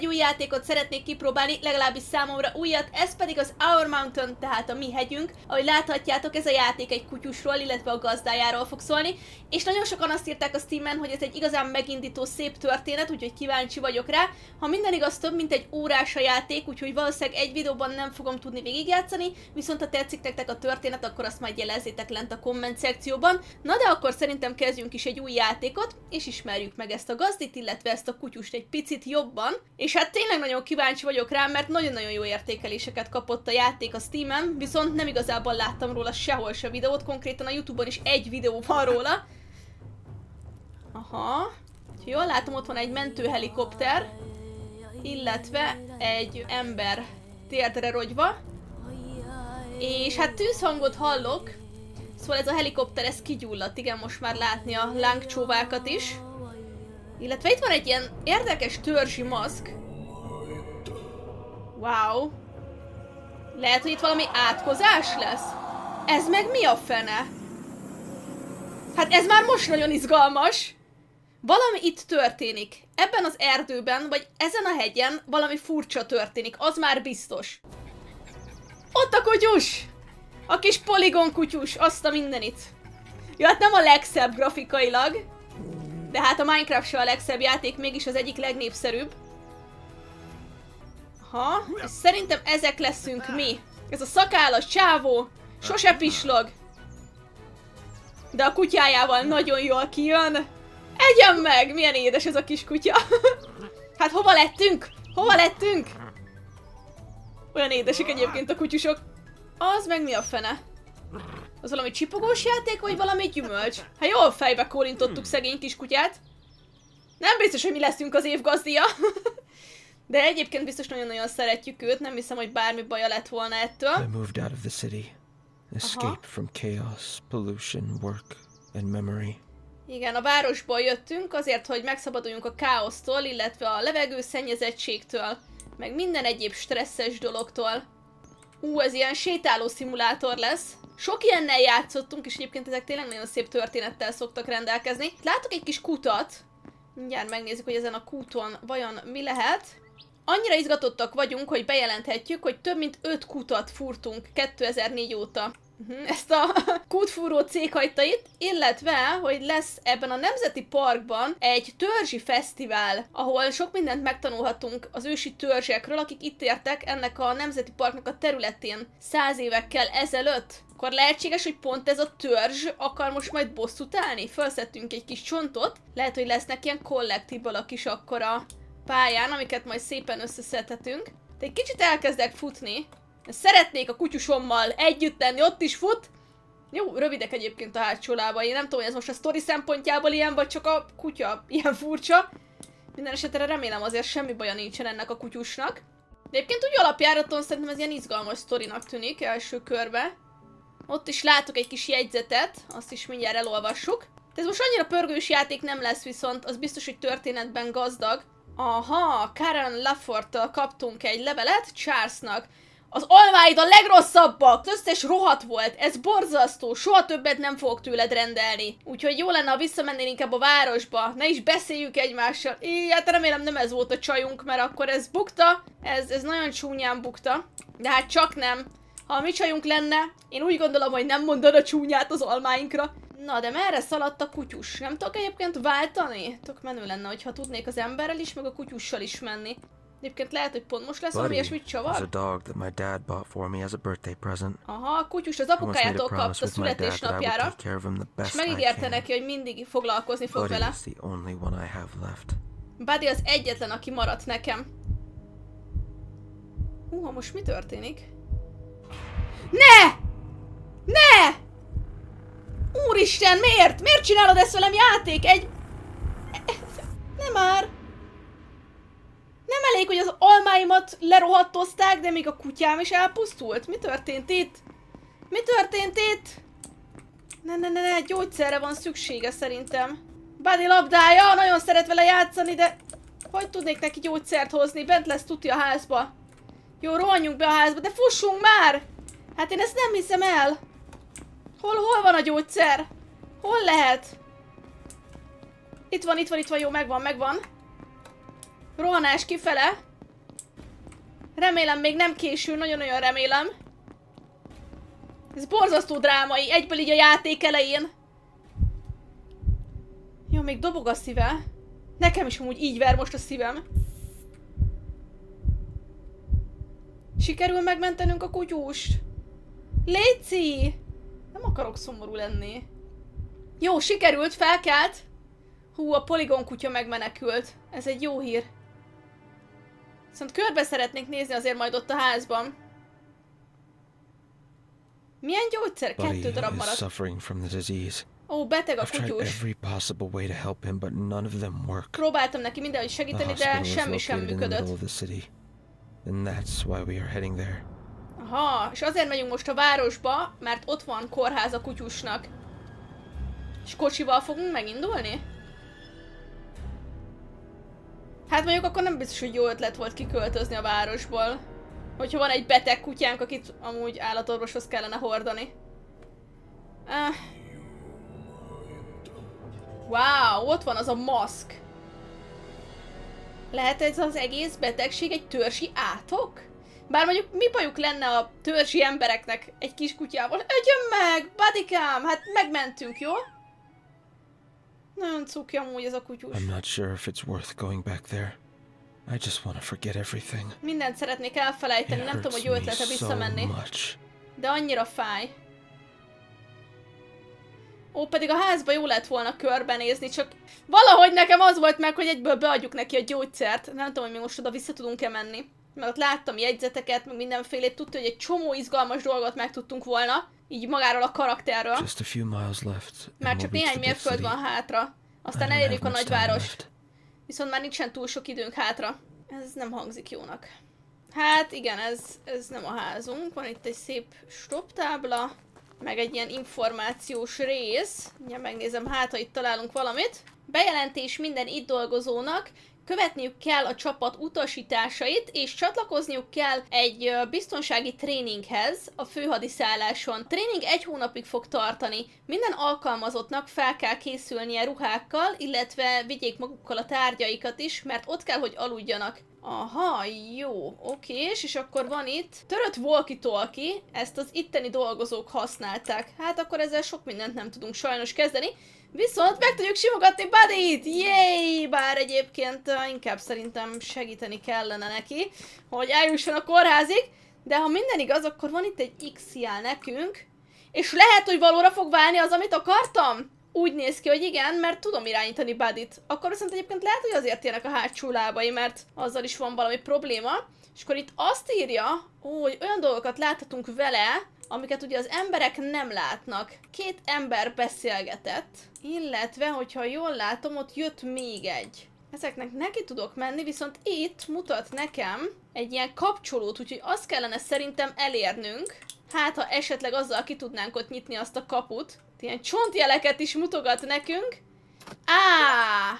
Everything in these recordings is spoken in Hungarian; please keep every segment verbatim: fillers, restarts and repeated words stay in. egy új játékot szeretnék kipróbálni, legalábbis számomra újat, ez pedig az Our Mountain, tehát a mi hegyünk. Ahogy láthatjátok, ez a játék egy kutyusról, illetve a gazdájáról fog szólni, és nagyon sokan azt írták a Steamen, hogy ez egy igazán megindító szép történet, úgyhogy kíváncsi vagyok rá. Ha minden igaz, több mint egy órás a játék, úgyhogy valószínűleg egy videóban nem fogom tudni végigjátszani, viszont ha tetszik nektek a történet, akkor azt majd jelezzétek lent a komment szekcióban. Na de akkor szerintem kezdjünk is egy új játékot, és ismerjük meg ezt a gazdit, illetve ezt a kutyust egy picit jobban. És hát tényleg nagyon kíváncsi vagyok rá, mert nagyon-nagyon jó értékeléseket kapott a játék a Steamen, viszont nem igazából láttam róla sehol se videót, konkrétan a YouTube-on is egy videó van róla. Aha, jól látom, ott van egy mentőhelikopter, illetve egy ember térdre rogyva, és hát tűzhangot hallok, szóval ez a helikopter, ez kigyulladt, igen, most már látni a lángcsóvákat is. Illetve itt van egy ilyen érdekes törzsi maszk. Wow. Lehet, hogy itt valami átkozás lesz? Ez meg mi a fene? Hát ez már most nagyon izgalmas. Valami itt történik. Ebben az erdőben, vagy ezen a hegyen valami furcsa történik. Az már biztos. Ott a kutyus! A kis poligon kutyus, azt a mindenit. Jó, hát nem a legszebb grafikailag. De hát a Minecraft se a legszebb játék, mégis az egyik legnépszerűbb. Ha, és szerintem ezek leszünk mi. Ez a szakállas csávó, sose pislog. De a kutyájával nagyon jól kijön. Egyen meg! Milyen édes ez a kis kutya. Hát hova lettünk? Hova lettünk? Olyan édesek egyébként a kutyusok. Az meg mi a fene? Az valami csipogós játék, vagy valami gyümölcs? Hát jól fejbe kólintottuk szegény kiskutyát. Nem biztos, hogy mi leszünk az év gazdija. De egyébként biztos nagyon-nagyon szeretjük őt, nem hiszem, hogy bármi baja lett volna ettől. I moved out of the city. Escaped from chaos, pollution, work and memory. Igen, a városból jöttünk azért, hogy megszabaduljunk a káosztól, illetve a levegő szennyezettségtől, meg minden egyéb stresszes dologtól. Ú, ez ilyen sétáló szimulátor lesz. Sok ilyennel játszottunk, és egyébként ezek tényleg nagyon szép történettel szoktak rendelkezni. Látok egy kis kutat. Mindjárt megnézzük, hogy ezen a kúton vajon mi lehet. Annyira izgatottak vagyunk, hogy bejelenthetjük, hogy több mint öt kutat fúrtunk kétezer-négy óta. Ezt a kútfúró cég hagyta itt, illetve, hogy lesz ebben a nemzeti parkban egy törzsi fesztivál, ahol sok mindent megtanulhatunk az ősi törzsekről, akik itt értek ennek a nemzeti parknak a területén száz évekkel ezelőtt. Akkor lehetséges, hogy pont ez a törzs akar most majd bosszút állni? Felszettünk egy kis csontot, lehet, hogy lesznek ilyen kollektíbalak is akkor a pályán, amiket majd szépen összeszedhetünk. De egy kicsit elkezdek futni. Szeretnék a kutyusommal együtt lenni, ott is fut. Jó, rövidek egyébként a hátsó lábai. Én nem tudom, hogy ez most a sztori szempontjából ilyen, vagy csak a kutya ilyen furcsa. Minden esetre remélem azért semmi baja nincsen ennek a kutyusnak. De egyébként úgy alapjáraton szerintem ez ilyen izgalmas sztorinak tűnik első körbe. Ott is látok egy kis jegyzetet, azt is mindjárt elolvassuk. De ez most annyira pörgős játék nem lesz viszont, az biztos, hogy történetben gazdag. Aha, Karen Laforttal kaptunk egy levelet Charlesnak. Az almáid a legrosszabbak! Az összes rohadt volt, ez borzasztó, soha többet nem fogok tőled rendelni. Úgyhogy jó lenne, ha visszamennél inkább a városba, ne is beszéljük egymással. Így, hát remélem nem ez volt a csajunk, mert akkor ez bukta. Ez, ez nagyon csúnyán bukta. De hát csak nem. Ha a mi csajunk lenne, én úgy gondolom, hogy nem mondana csúnyát az almáinkra. Na, de merre szaladt a kutyus? Nem tudok egyébként váltani? Tök menő lenne, hogyha tudnék az emberrel is, meg a kutyussal is menni. Egyébként lehet, hogy pont most lesz valami ilyesmit csavar. Aha, a kutyus az apukájától kapta születésnapjára, és megígérte neki, hogy mindig foglalkozni fog vele. Buddy az egyetlen, aki maradt nekem. Húha, most mi történik? Ne! Ne! Úristen, miért? Miért csinálod ezt velem, játék? Egy... Nem már! Nem elég, hogy az almáimat lerohadtozták, de még a kutyám is elpusztult. Mi történt itt? Mi történt itt? Ne, ne, ne, ne, gyógyszerre van szüksége szerintem. Buddy labdája, nagyon szeret vele játszani, de hogy tudnék neki gyógyszert hozni? Bent lesz tuti a házba. Jó, rohanjunk be a házba, de fussunk már! Hát én ezt nem hiszem el. Hol, hol van a gyógyszer? Hol lehet? Itt van, itt van, itt van, jó, megvan, megvan. Rohanás kifele. Remélem még nem késő, nagyon-nagyon remélem. Ez borzasztó drámai, egyből így a játék elején. Jó, még dobog a szíve. Nekem is amúgy így ver most a szívem. Sikerül megmentenünk a kutyust? Léci! Nem akarok szomorú lenni. Jó, sikerült, felkelt. Hú, a poligon kutya megmenekült. Ez egy jó hír. Viszont körbe szeretnék nézni azért majd ott a házban. Milyen gyógyszer? Kettő darab maradt. Ó, beteg a kutyus. Próbáltam neki mindenhogy segíteni, de semmi sem működött. Aha, és azért megyünk most a városba, mert ott van kórház a kutyusnak. És kocsival fogunk megindulni? Hát mondjuk akkor nem biztos, hogy jó ötlet volt kiköltözni a városból. Hogyha van egy beteg kutyánk, akit amúgy állatorvoshoz kellene hordani. Uh. Wow, ott van az a maszk. Lehet ez az egész betegség egy törzsi átok? Bár mondjuk mi bajuk lenne a törzsi embereknek egy kis kutyával? Ögyön meg, Buddy-kám! Hát megmentünk, jó? Nagyon cuki amúgy ez a kutyus. I'm not sure if it's worth going back there. I just want to forget everything. Mindent szeretnék elfelejteni, nem tudom, hogy jó ötlete visszamenni. De annyira fáj. Ó, pedig a házba jó lett volna körbenézni, csak valahogy nekem az volt meg, hogy egyből beadjuk neki a gyógyszert. Nem tudom, hogy mi most oda vissza tudunk-e menni. Mert ott láttam jegyzeteket, meg mindenfélét, tudta, hogy egy csomó izgalmas dolgot megtudtunk volna. Így magáról a karakterről. Már csak néhány mérföld van hátra. Aztán elérjük a nagyvárost. Viszont már nincsen túl sok időnk hátra. Ez nem hangzik jónak. Hát igen, ez, ez nem a házunk. Van itt egy szép stoptábla. Meg egy ilyen információs rész. Mindjárt megnézem, hát ha itt találunk valamit. Bejelentés minden itt dolgozónak. Követniük kell a csapat utasításait, és csatlakozniuk kell egy biztonsági tréninghez a főhadiszálláson. A tréning egy hónapig fog tartani. Minden alkalmazottnak fel kell készülnie ruhákkal, illetve vigyék magukkal a tárgyaikat is, mert ott kell, hogy aludjanak. Aha, jó, oké, és akkor van itt törött walkie-talkie, ezt az itteni dolgozók használták. Hát akkor ezzel sok mindent nem tudunk sajnos kezdeni, viszont meg tudjuk simogatni Buddyt! Jéj! Bár egyébként inkább szerintem segíteni kellene neki, hogy eljusson a kórházig, de ha minden igaz, akkor van itt egy iksz jel nekünk, és lehet, hogy valóra fog válni az, amit akartam? Úgy néz ki, hogy igen, mert tudom irányítani Buddyt. Akkor viszont egyébként lehet, hogy azért érnek a hátsó lábai, mert azzal is van valami probléma. És akkor itt azt írja, hogy olyan dolgokat láthatunk vele, amiket ugye az emberek nem látnak. Két ember beszélgetett, illetve, hogyha jól látom, ott jött még egy. Ezeknek neki tudok menni, viszont itt mutat nekem egy ilyen kapcsolót, úgyhogy azt kellene szerintem elérnünk. Hát, ha esetleg azzal ki tudnánk ott nyitni azt a kaput. Ilyen csontjeleket is mutogat nekünk. Áááá!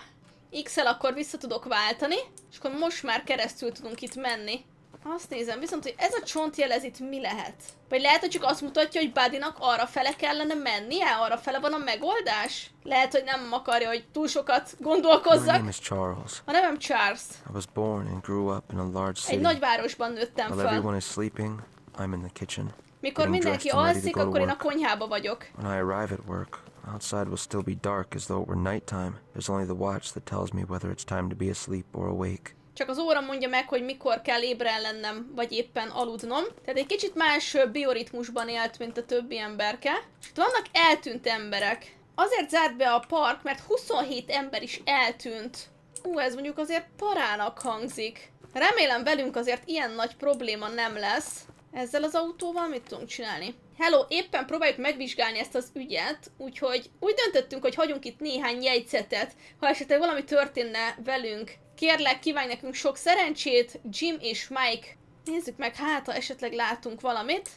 iksz el akkor vissza tudok váltani, és akkor most már keresztül tudunk itt menni. Azt nézem viszont, hogy ez a csontjel ez itt mi lehet? Vagy lehet, hogy csak azt mutatja, hogy Buddynak arra fele kellene mennie? Arra fele van a megoldás? Lehet, hogy nem akarja, hogy túl sokat gondolkozzak. My name is Charles. A nevem Charles. I was born and grew up in a large city. Egy nagyvárosban nőttem fel. Everyone is sleeping, I'm in the kitchen. Mikor mindenki alszik, akkor én a konyhába vagyok. When I arrive at work, outside will still be dark as though it were nighttime. There's only the watch that tells me whether it's time to be asleep or awake. Csak az óra mondja meg, hogy mikor kell ébren lennem, vagy éppen aludnom. Tehát egy kicsit más bioritmusban élt, mint a többi emberke. És itt vannak eltűnt emberek. Azért zárt be a park, mert huszonhét ember is eltűnt. Ú, ez mondjuk azért parának hangzik. Remélem velünk azért ilyen nagy probléma nem lesz. Ezzel az autóval mit tudunk csinálni? Hello, éppen próbáljuk megvizsgálni ezt az ügyet, úgyhogy úgy döntöttünk, hogy hagyunk itt néhány jegyzetet, ha esetleg valami történne velünk. Kérlek, kívánj nekünk sok szerencsét, Jim és Mike. Nézzük meg, hát ha esetleg látunk valamit.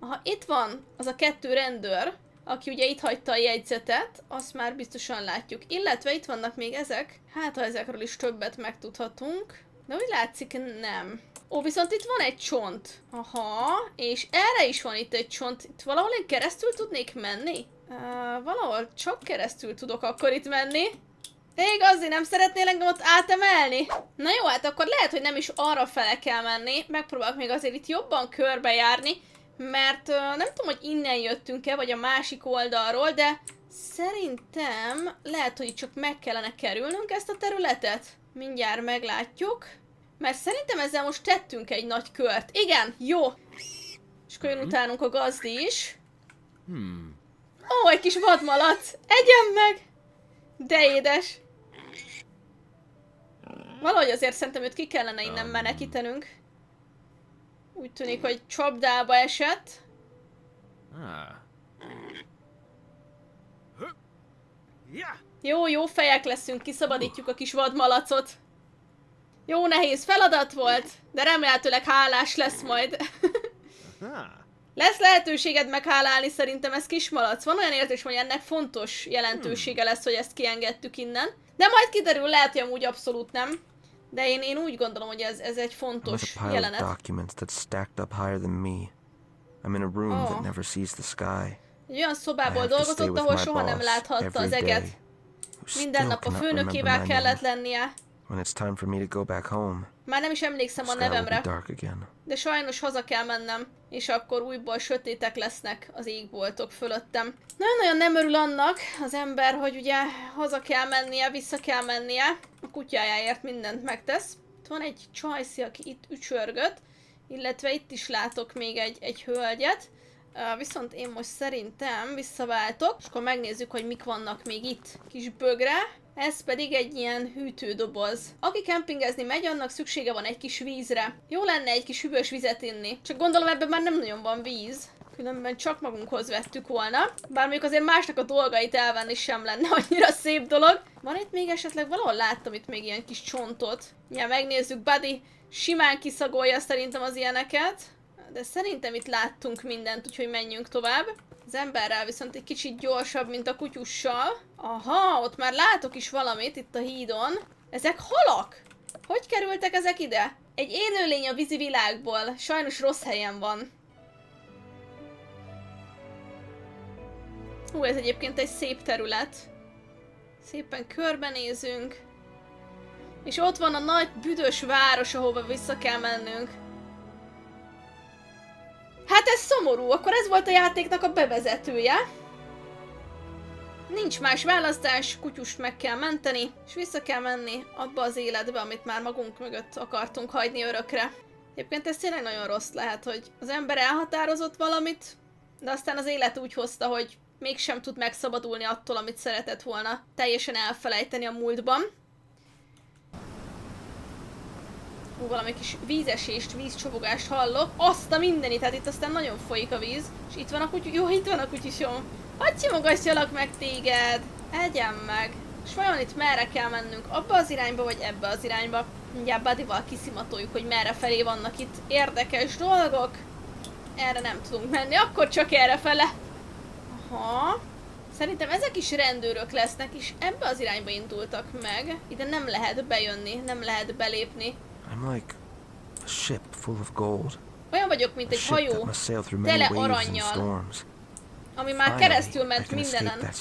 Aha, itt van az a kettő rendőr, aki ugye itt hagyta a jegyzetet, azt már biztosan látjuk. Illetve itt vannak még ezek, hát ha ezekről is többet megtudhatunk. De úgy látszik, nem. Ó, viszont itt van egy csont. Aha, és erre is van itt egy csont. Itt valahol én keresztül tudnék menni? Uh, valahol csak keresztül tudok akkor itt menni. Tég azért nem szeretnél engem ott átemelni? Na jó, hát akkor lehet, hogy nem is arra fele kell menni. Megpróbálok még azért itt jobban körbejárni, mert ö, nem tudom, hogy innen jöttünk-e, vagy a másik oldalról, de szerintem lehet, hogy csak meg kellene kerülnünk ezt a területet. Mindjárt meglátjuk. Mert szerintem ezzel most tettünk egy nagy kört. Igen, jó. És akkor jön utánunk a gazdi is. Hmm. Ó, egy kis vadmalac. Egyen meg! De édes! Valahogy azért szerintem őt ki kellene innen menekítenünk. Úgy tűnik, hogy csapdába esett. Jó, jó fejek leszünk, kiszabadítjuk a kis vadmalacot. Jó nehéz feladat volt, de remélhetőleg hálás lesz majd. Lesz lehetőséged meghálálni, szerintem ez kismalac. Van olyan értés, hogy ennek fontos jelentősége lesz, hogy ezt kiengedtük innen. De majd kiderül, lehet, hogy amúgy abszolút nem. De én, én úgy gondolom, hogy ez, ez egy fontos jelenet. Oh. Egy olyan szobából dolgozott, ahol soha nem láthatta az eget. Minden nap a főnökével kellett lennie. Már nem is emlékszem a nevemre, de sajnos haza kell mennem, és akkor újból sötétek lesznek az égboltok fölöttem. Nagyon-nagyon nem örül annak az ember, hogy ugye haza kell mennie, vissza kell mennie, a kutyájáért mindent megtesz. Itt van egy csajszi, aki itt ücsörgött, illetve itt is látok még egy, egy hölgyet, uh, viszont én most szerintem visszaváltok, és akkor megnézzük, hogy mik vannak még itt. Kis bögre. Ez pedig egy ilyen hűtődoboz. Aki kempingezni megy, annak szüksége van egy kis vízre. Jó lenne egy kis hűvös vizet inni. Csak gondolom ebben már nem nagyon van víz. Különben csak magunkhoz vettük volna. Bár mondjuk azért másnak a dolgait elvenni sem lenne annyira szép dolog. Van itt még esetleg, valahol láttam itt még ilyen kis csontot. Ja, megnézzük, Buddy simán kiszagolja szerintem az ilyeneket. De szerintem itt láttunk mindent, úgyhogy menjünk tovább. Az emberrel viszont egy kicsit gyorsabb, mint a kutyussal. Aha, ott már látok is valamit itt a hídon. Ezek halak? Hogy kerültek ezek ide? Egy élőlény a vízi világból. Sajnos rossz helyen van. Hú, ez egyébként egy szép terület. Szépen körbenézünk. És ott van a nagy büdös város, ahova vissza kell mennünk. Hát ez szomorú, akkor ez volt a játéknak a bevezetője. Nincs más választás, kutyust meg kell menteni, és vissza kell menni abba az életbe, amit már magunk mögött akartunk hagyni örökre. Egyébként ez tényleg nagyon rossz lehet, hogy az ember elhatározott valamit, de aztán az élet úgy hozta, hogy mégsem tud megszabadulni attól, amit szeretett volna teljesen elfelejteni a múltban. Hú, valami kis vízesést, vízcsobogást hallok. Azt a mindenit, hát itt aztán nagyon folyik a víz. És itt van a kutyus, jó, itt van a kutyusom. Hadd simogassalak meg téged. Egyen meg. És vajon itt merre kell mennünk? Abba az irányba, vagy ebbe az irányba? Mindjárt Buddyval kiszimatoljuk, hogy merre felé vannak itt érdekes dolgok. Erre nem tudunk menni, akkor csak erre fele. Aha. Szerintem ezek is rendőrök lesznek, és ebbe az irányba indultak meg. Ide nem lehet bejönni, nem lehet belépni. Olyan vagyok, mint egy hajó, tele arannyal, ami már keresztül ment mindenen.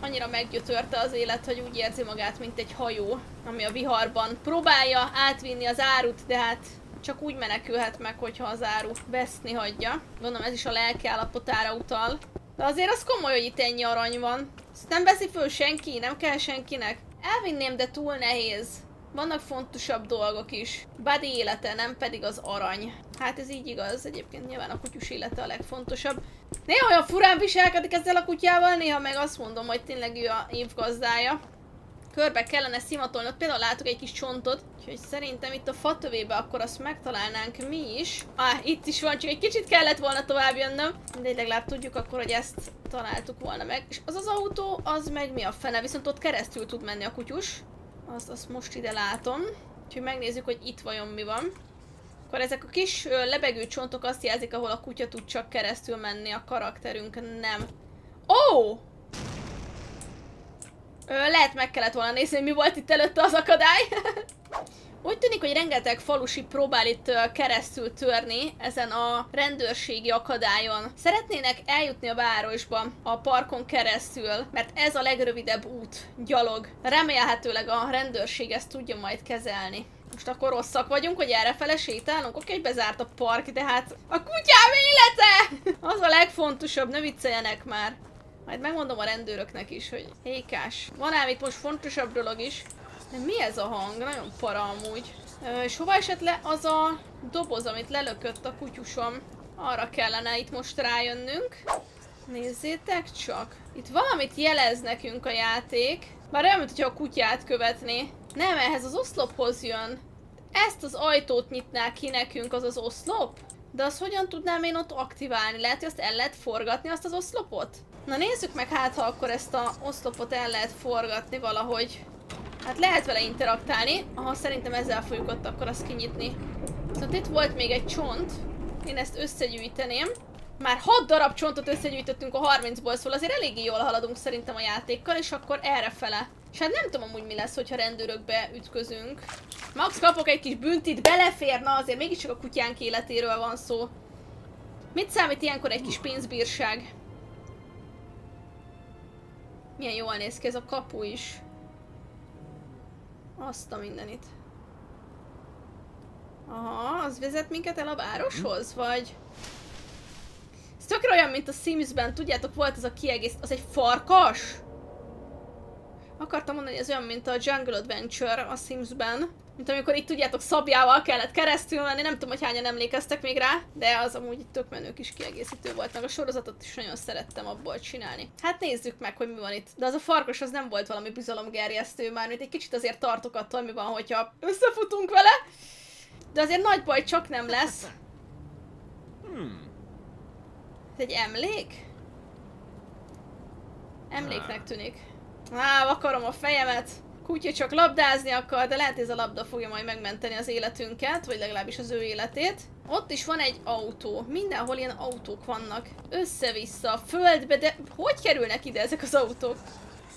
Annyira meggyötörte az élet, hogy úgy érzi magát, mint egy hajó, ami a viharban próbálja átvinni az árut, de hát csak úgy menekülhet meg, hogyha az áru veszni hagyja. Gondolom ez is a lelki állapotára utal. De azért az komoly, hogy itt ennyi arany van. Ezt nem veszi föl senki, nem kell senkinek. Elvinném, de túl nehéz. Vannak fontosabb dolgok is. Buddy élete, nem pedig az arany. Hát ez így igaz, egyébként nyilván a kutyus élete a legfontosabb. Néha olyan furán viselkedik ezzel a kutyával, néha meg azt mondom, hogy tényleg ő a évgazdája. Körbe kellene szimatolni, ott például látok egy kis csontot. Úgyhogy szerintem itt a fatövébe akkor azt megtalálnánk mi is. Ah, itt is van, csak egy kicsit kellett volna tovább jönnöm. Mindegy, legalább tudjuk akkor, hogy ezt találtuk volna meg. És az az autó, az meg mi a fene, viszont ott keresztül tud menni a kutyus. Azt, azt most ide látom. Úgyhogy megnézzük, hogy itt vajon mi van. Akkor ezek a kis ö, lebegő csontok azt jelzik, ahol a kutya tud csak keresztül menni, a karakterünk nem. Ó! Oh! Lehet meg kellett volna nézni, hogy mi volt itt előtte az akadály. Úgy tűnik, hogy rengeteg falusi próbál itt keresztül törni ezen a rendőrségi akadályon. Szeretnének eljutni a városba a parkon keresztül, mert ez a legrövidebb út, gyalog. Remélhetőleg a rendőrség ezt tudja majd kezelni. Most akkor rosszak vagyunk, hogy errefele sétálunk? Oké, okay, bezárt a park, de hát a kutyám élete! Az a legfontosabb, ne vicceljenek már. Majd megmondom a rendőröknek is, hogy hékás. Van ám itt most fontosabb dolog is. De mi ez a hang? Nagyon para amúgy. Ö, és hova esett le az a doboz, amit lelökött a kutyusom? Arra kellene itt most rájönnünk. Nézzétek csak. Itt valamit jelez nekünk a játék. Bár olyan, mintha a kutyát követné. Nem, ehhez az oszlophoz jön. Ezt az ajtót nyitná ki nekünk az az oszlop? De azt hogyan tudnám én ott aktiválni? Lehet, hogy azt el lehet forgatni, azt az oszlopot? Na nézzük meg hát, ha akkor ezt az oszlopot el lehet forgatni valahogy. Hát lehet vele interaktálni. Aha, szerintem ezzel fogjuk ott akkor azt kinyitni. Szóval itt volt még egy csont. Én ezt összegyűjteném. Már hat darab csontot összegyűjtöttünk a harmincból, szóval azért eléggé jól haladunk szerintem a játékkal, és akkor errefele. És hát nem tudom amúgy mi lesz, hogyha rendőrökbe ütközünk. Max, kapok egy kis büntit, belefér, na azért mégiscsak a kutyánk életéről van szó. Mit számít ilyenkor egy kis pénzbírság? Milyen jól néz ki ez a kapu is. Azt a mindenit. Aha, az vezet minket el a városhoz, vagy? Ez tökre olyan, mint a Simsben, tudjátok, volt ez a kiegész... Az egy farkas? Akartam mondani, hogy ez olyan, mint a Jungle Adventure a Simsben. Mint amikor itt, tudjátok, szabjával kellett keresztül menni, nem tudom, hogy hányan emlékeztek még rá, de az amúgy tök menő kis kiegészítő volt, meg a sorozatot is nagyon szerettem abból csinálni. Hát nézzük meg, hogy mi van itt. De az a farkas az nem volt valami bizalomgerjesztő már, mint egy kicsit azért tartok attól, mi van, hogyha összefutunk vele. De azért nagy baj csak nem lesz. Ez egy emlék? Emléknek tűnik. Á, vakarom a fejemet. Kutya csak labdázni akar, de lehet, ez a labda fogja majd megmenteni az életünket, vagy legalábbis az ő életét. Ott is van egy autó. Mindenhol ilyen autók vannak. Össze-vissza, a földbe, de hogy kerülnek ide ezek az autók?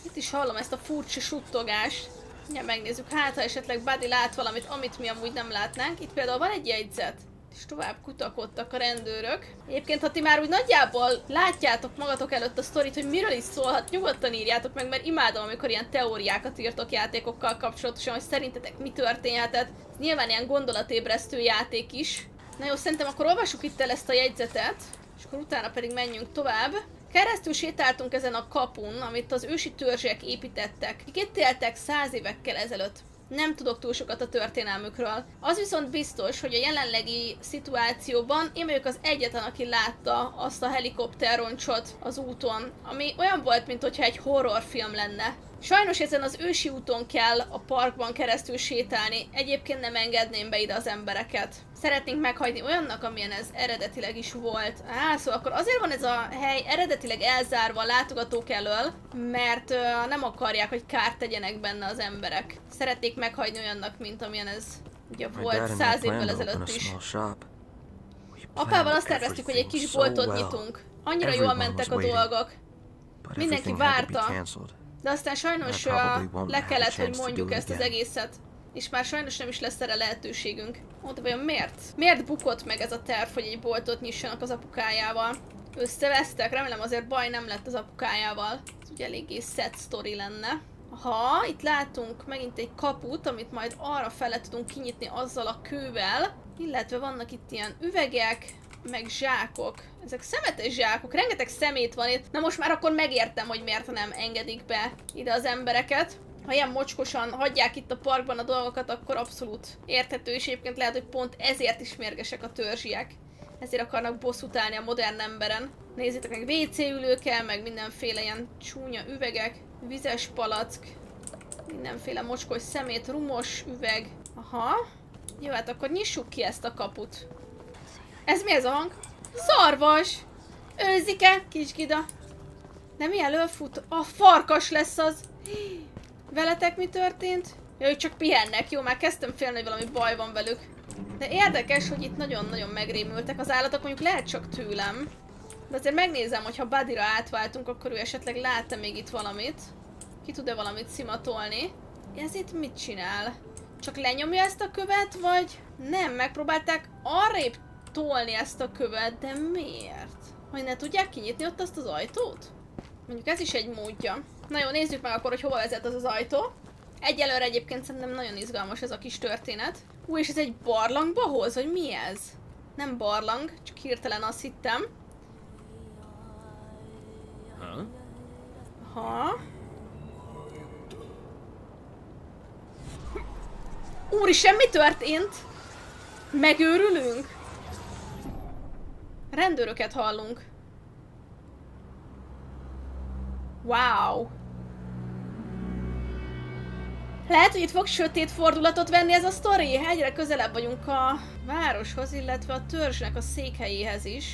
Itt is hallom ezt a furcsa suttogást. Mindjárt megnézzük, hát ha esetleg Buddy lát valamit, amit mi amúgy nem látnánk. Itt például van egy jegyzet. És tovább kutakodtak a rendőrök. Egyébként, ha ti már úgy nagyjából látjátok magatok előtt a sztorit, hogy miről is szólhat, nyugodtan írjátok meg, mert imádom, amikor ilyen teóriákat írtok játékokkal kapcsolatosan, hogy szerintetek mi történhetett. Nyilván ilyen gondolatébresztő játék is. Na jó, szerintem akkor olvassuk itt el ezt a jegyzetet, és akkor utána pedig menjünk tovább. Keresztül sétáltunk ezen a kapun, amit az ősi törzsiek építettek. Kik itt éltek száz évekkel ezelőtt. Nem tudok túl sokat a történelmükről. Az viszont biztos, hogy a jelenlegi szituációban én vagyok az egyetlen, aki látta azt a helikopterroncsot az úton, ami olyan volt, mintha egy horrorfilm lenne. Sajnos ezen az ősi úton kell a parkban keresztül sétálni, egyébként nem engedném be ide az embereket. Szeretnénk meghagyni olyannak, amilyen ez eredetileg is volt. Á, szóval akkor azért van ez a hely eredetileg elzárva a látogatók elől, mert uh, nem akarják, hogy kárt tegyenek benne az emberek. Szeretnék meghagyni olyannak, mint amilyen ez ugye volt száz évvel ezelőtt is. Apával azt terveztük, hogy egy kis boltot nyitunk. Annyira jól mentek a dolgok. Mindenki várta. De aztán sajnos le kellett, hogy mondjuk ezt az egészet. És már sajnos nem is lesz erre lehetőségünk. Ó, de vajon miért? Miért bukott meg ez a terv, hogy egy boltot nyissanak az apukájával? Összevesztek? Remélem azért baj nem lett az apukájával. Ez ugye eléggé sad story lenne. Aha, itt látunk megint egy kaput, amit majd arra fele tudunk kinyitni azzal a kővel. Illetve vannak itt ilyen üvegek, meg zsákok. Ezek szemetes zsákok, rengeteg szemét van itt. Na most már akkor megértem, hogy miért nem engedik be ide az embereket. Ha ilyen mocskosan hagyják itt a parkban a dolgokat, akkor abszolút érthető, és egyébként lehet, hogy pont ezért is mérgesek a törzsiek. Ezért akarnak bosszút állni a modern emberen. Nézzétek meg, vécéülőkkel, meg mindenféle ilyen csúnya üvegek, vizes palack, mindenféle mocskos szemét, rumos üveg. Aha. Jó, hát akkor nyissuk ki ezt a kaput. Ez mi ez a hang? Szarvas! Őzike, kis gida. De mi előfut? A farkas lesz az. Veletek mi történt? Jaj, csak pihennek, jó? Már kezdtem félni, hogy valami baj van velük. De érdekes, hogy itt nagyon-nagyon megrémültek az állatok, mondjuk lehet csak tőlem. De azért megnézem, hogy ha Buddyra átváltunk, akkor ő esetleg lát-e még itt valamit. Ki tud-e valamit szimatolni? Ez itt mit csinál? Csak lenyomja ezt a követ, vagy nem? Megpróbálták arrébb tolni ezt a követ, de miért? Hogy ne tudják kinyitni ott azt az ajtót? Mondjuk ez is egy módja. Na jó, nézzük meg akkor, hogy hova vezet az az ajtó. Egyelőre egyébként szerintem nagyon izgalmas ez a kis történet. Ú, és ez egy barlangba hoz, vagy mi ez? Nem barlang, csak hirtelen azt hittem. Ha? Ha? Úri, semmi történt? Megőrülünk? Rendőröket hallunk. Wow! Lehet, hogy itt fog sötét fordulatot venni ez a sztori? Egyre közelebb vagyunk a városhoz, illetve a törzsnek a székhelyéhez is.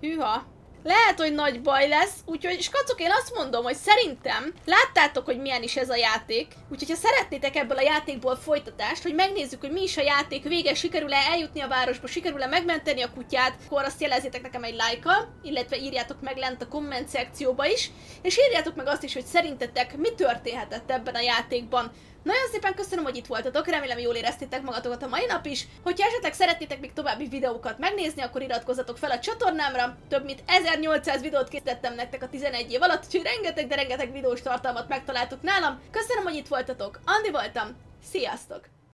Hűha! Lehet, hogy nagy baj lesz, úgyhogy skacok, én azt mondom, hogy szerintem láttátok, hogy milyen is ez a játék, úgyhogy ha szeretnétek ebből a játékból folytatást, hogy megnézzük, hogy mi is a játék vége, sikerül-e eljutni a városba, sikerül-e megmenteni a kutyát, akkor azt jelezzétek nekem egy lájkkal, illetve írjátok meg lent a komment szekcióba is, és írjátok meg azt is, hogy szerintetek mi történhetett ebben a játékban. Nagyon szépen köszönöm, hogy itt voltatok, remélem jól éreztétek magatokat a mai nap is. Hogyha esetleg szeretnétek még további videókat megnézni, akkor iratkozzatok fel a csatornámra. Több mint ezernyolcszáz videót készítettem nektek a tizenegy év alatt, úgyhogy rengeteg, de rengeteg videós tartalmat megtaláltok nálam. Köszönöm, hogy itt voltatok, Andi voltam, sziasztok!